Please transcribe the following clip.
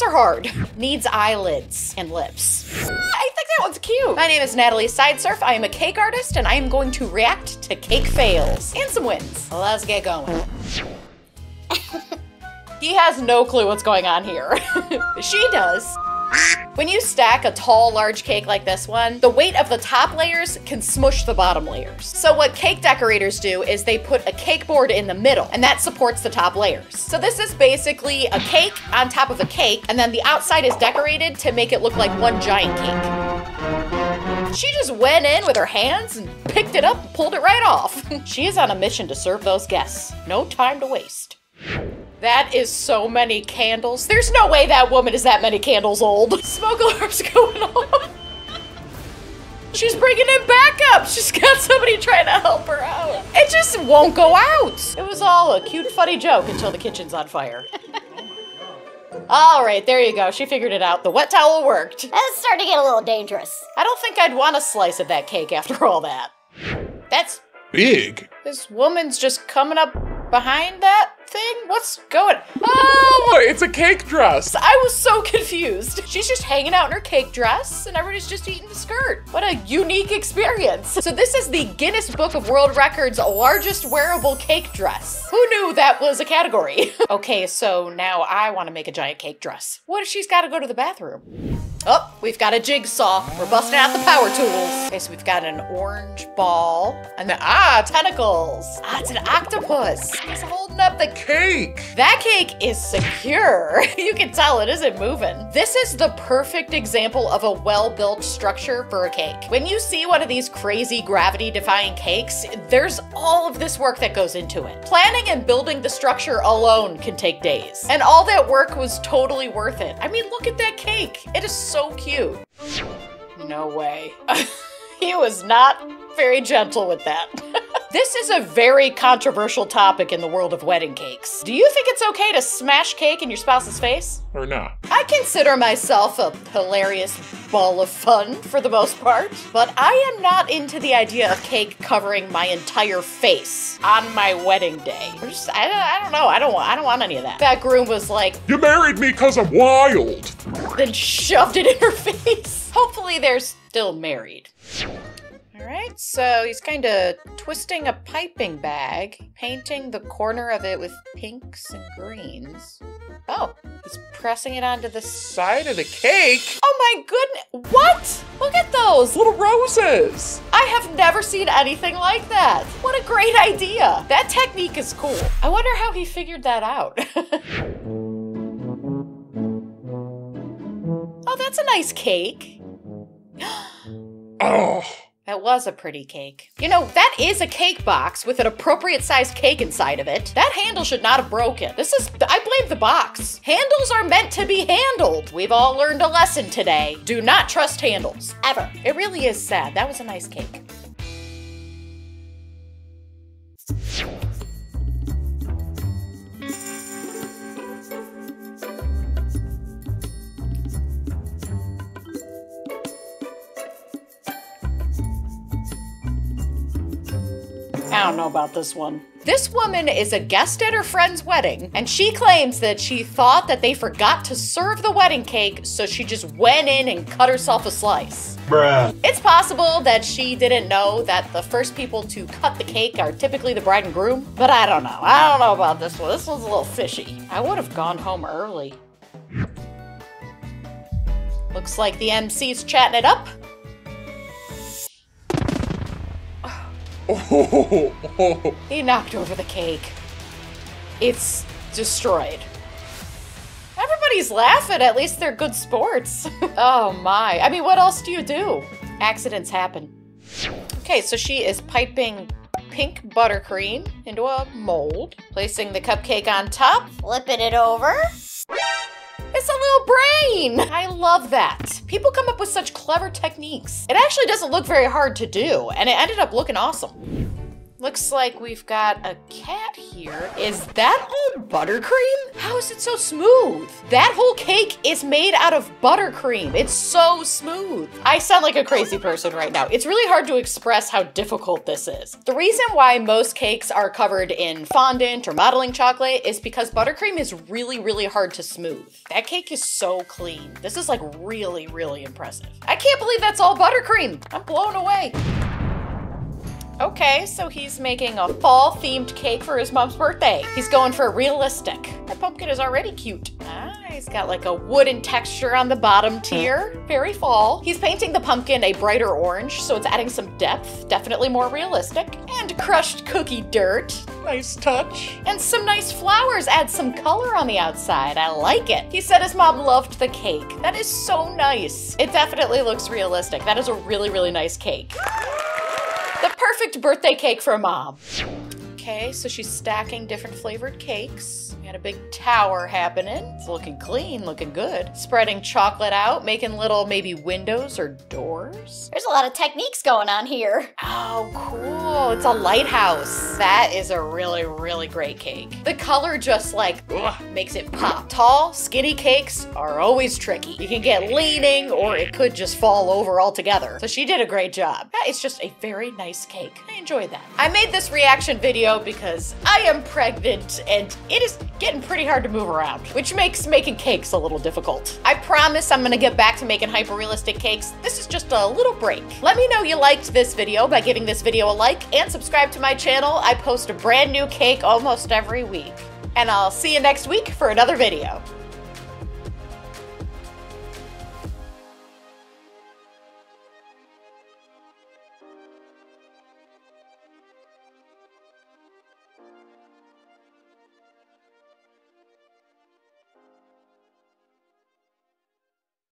Words are hard. Needs eyelids and lips. I think that one's cute. My name is Natalie Sideserf. I am a cake artist, and I am going to react to cake fails and some wins. Let's get going. He has no clue what's going on here. She does. When you stack a tall, large cake like this one, the weight of the top layers can smush the bottom layers. So what cake decorators do is they put a cake board in the middle, and that supports the top layers. So this is basically a cake on top of a cake, and then the outside is decorated to make it look like one giant cake. She just went in with her hands and picked it up and pulled it right off. She is on a mission to serve those guests. No time to waste. That is so many candles. There's no way that woman is that many candles old. Smoke alarm's going off. She's bringing it back up. She's got somebody trying to help her out. It just won't go out. It was all a cute, funny joke until the kitchen's on fire. All right, there you go. She figured it out. The wet towel worked. That's starting to get a little dangerous. I don't think I'd want a slice of that cake after all that. That's big. This woman's just coming up behind that thing? What's going on? Oh, it's a cake dress. I was so confused. She's just hanging out in her cake dress and everybody's just eating the skirt. What a unique experience. So this is the Guinness Book of World Records largest wearable cake dress. Who knew that was a category? Okay, so now I want to make a giant cake dress. What if she's got to go to the bathroom? Oh, we've got a jigsaw. We're busting out the power tools. Okay, so we've got an orange ball and then, tentacles. It's an octopus. He's holding up the cake. That cake is secure. You can tell it isn't moving. This is the perfect example of a well-built structure for a cake. When you see one of these crazy gravity-defying cakes, there's all of this work that goes into it. Planning and building the structure alone can take days. And all that work was totally worth it. I mean, look at that cake. It is so cute. No way. He was not very gentle with that. This is a very controversial topic in the world of wedding cakes. Do you think it's okay to smash cake in your spouse's face? Or not? I consider myself a hilarious ball of fun for the most part, but I am not into the idea of cake covering my entire face on my wedding day. I don't know. I don't want any of that. That groom was like, "You married me because I'm wild," then shoved it in her face. Hopefully they're still married. All right, so he's kind of twisting a piping bag, painting the corner of it with pinks and greens. Oh, he's pressing it onto the side of the cake. Oh my goodness, what? Look at those little roses. I have never seen anything like that. What a great idea. That technique is cool. I wonder how he figured that out. Oh, that's a nice cake. Oh. That was a pretty cake. You know, that is a cake box with an appropriate sized cake inside of it. That handle should not have broken. I blame the box. Handles are meant to be handled. We've all learned a lesson today. Do not trust handles, ever. It really is sad. That was a nice cake. I don't know about this one. This woman is a guest at her friend's wedding, and she claims that she thought that they forgot to serve the wedding cake, so she just went in and cut herself a slice. Bruh. It's possible that she didn't know that the first people to cut the cake are typically the bride and groom, but I don't know. I don't know about this one. This one's a little fishy. I would have gone home early. Looks like the MC's chatting it up. Oh. He knocked over the cake. It's destroyed. Everybody's laughing. At least they're good sports. Oh my. I mean, what else do you do? Accidents happen. Okay, so she is piping pink buttercream into a mold, placing the cupcake on top, flipping it over. It's a little brain. I love that. People come up with such clever techniques. It actually doesn't look very hard to do, and it ended up looking awesome. Looks like we've got a cat here. Is that all buttercream? How is it so smooth? That whole cake is made out of buttercream. It's so smooth. I sound like a crazy person right now. It's really hard to express how difficult this is. The reason why most cakes are covered in fondant or modeling chocolate is because buttercream is really, really hard to smooth. That cake is so clean. This is like really, really impressive. I can't believe that's all buttercream. I'm blown away. Okay, so he's making a fall-themed cake for his mom's birthday. He's going for realistic. That pumpkin is already cute. Ah, he's got like a wooden texture on the bottom tier. Very fall. He's painting the pumpkin a brighter orange, so it's adding some depth. Definitely more realistic. And crushed cookie dirt. Nice touch. And some nice flowers. Add some color on the outside. I like it. He said his mom loved the cake. That is so nice. It definitely looks realistic. That is a really, really nice cake. The perfect birthday cake for a mom. Okay, so she's stacking different flavored cakes. We got a big tower happening. It's looking clean, looking good. Spreading chocolate out, making little maybe windows or doors. There's a lot of techniques going on here. Oh, cool. It's a lighthouse. That is a really, really great cake. The color just like makes it pop. Tall, skinny cakes are always tricky. You can get leaning or it could just fall over altogether. So she did a great job. That is just a very nice cake. I enjoyed that. I made this reaction video because I am pregnant and it is getting pretty hard to move around, which makes making cakes a little difficult. I promise I'm gonna get back to making hyper-realistic cakes. This is just a little break. Let me know you liked this video by giving this video a like and subscribe to my channel. I post a brand new cake almost every week. And I'll see you next week for another video.